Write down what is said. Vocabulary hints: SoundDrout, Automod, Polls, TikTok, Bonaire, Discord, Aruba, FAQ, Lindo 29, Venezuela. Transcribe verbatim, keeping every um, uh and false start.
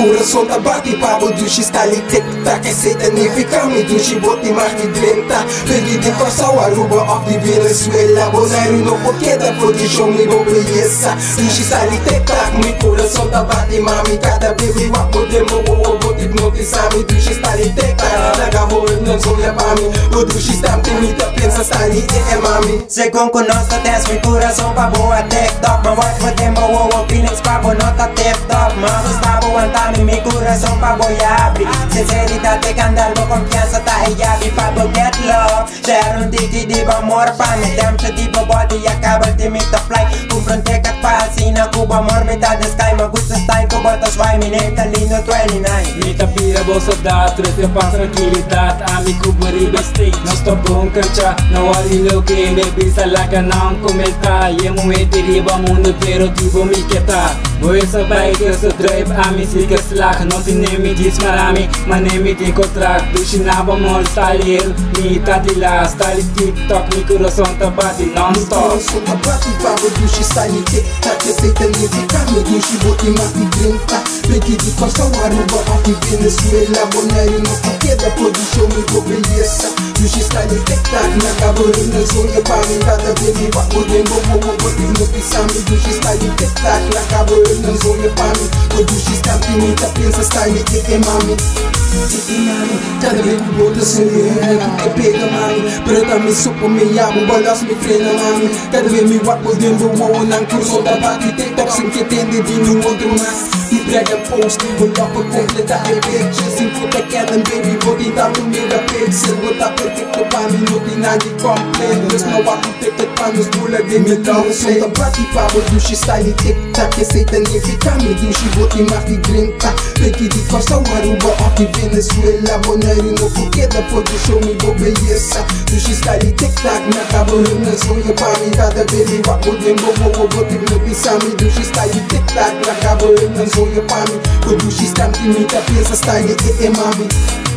Coração da bate pavo duši stali tekta que se danificami duši boti marti dventa Vedi de coração a ruba of the Venezuela Bonaire no poqueda position me bo belleza Duši stali tekta mi coração da bate mami cada baby wap podemo o boti hipnotizami Duši stali tekta naga hoem não sonha mami O duši stam temita pensa stali e é mami Según conosco tens mi coração pa boa tekta Ma voz podemo o opinions pa bo nota tekta Mas os tabo Aguantame mi corazón pa voy a abrir Sinceridad de candal bo confianza ta e llave pa bo get love Share un tiki diva amor pa mi temche tipo body acaba de mi top like Confronte cat pa asina cuba amor mitad de sky Ma gusta style cuba ta sway mi neta lindo twenty nine Mi tapira bo soldat trete pa tranquilidad A mi cuba riba state No stop bom cancha No ali lo que me pisa la ganam comenta Ye momenti riba mundo pero tipo mi quieta Voy a saber que se drive a mi Fica slack, não se nem me diz marami Mas nem me tem contrato Duši na bomol, stali Mi tati la, stali tiktok Mi coração tá bate non-stop Mi coração tá bate, babo duši stali tiktak Aceita nem ficar, me duši boti mati drinta Pedi de coração, aruba off de Venezuela Bonaire não se queda, posição me vou beleza Duši stali tiktak, na caberina Sonha pra mim, cada baby Vá podendo, vou, vou, vou, vou Pensando, duši stali tiktak Na caberina, sonha pra mim O duši stali Infinita pensa style e mami E mami, cada vez que boto sem dinheiro É pega mami, pero também sou por me amo Balas me frena mami, cada vez me guapo dentro Ou não curso da bate TikTok Sem que tende de nenhum outro mas Me prega post, vou lá pra completar a picture Sem puta queda, baby, vou te dar um megapixel Vou tá perfeito pra mim, não tem nada de completo Mas não bato TikTok pra nos bula de meu downfit Sou da bate pra vou duši style TikTok Aceita nem ficar, me duši, vou te martir Drinta, peki di coração aruba off de Venezuela Bonaire não poqueda, posição me vou beleza Duši stali tiktak, na caberina Sonha pra mim, cada baby Vá podendo, vou, vou, vou te hipnotizar me Duši stali tiktak, na caberina Sonha pra mim, o duši stam Timita pensa style e é mami